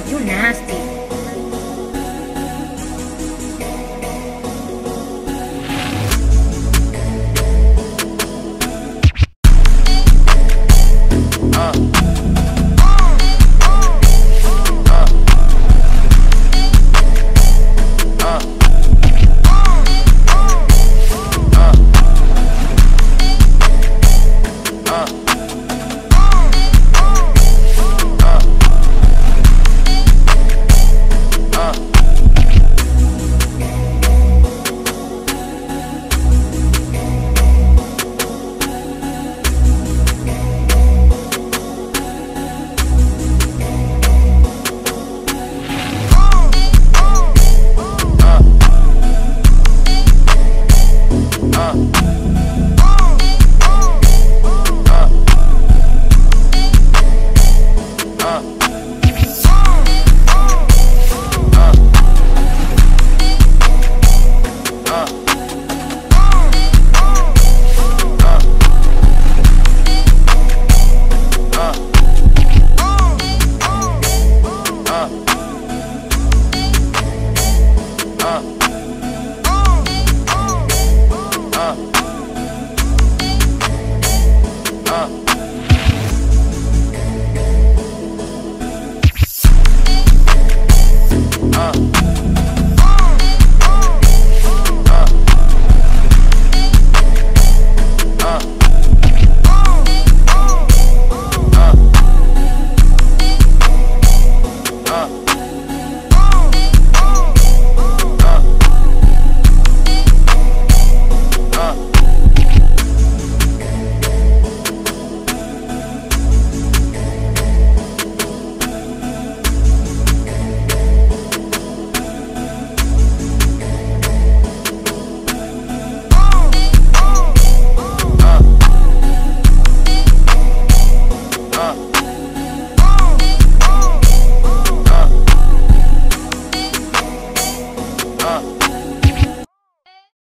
straight. You nasty.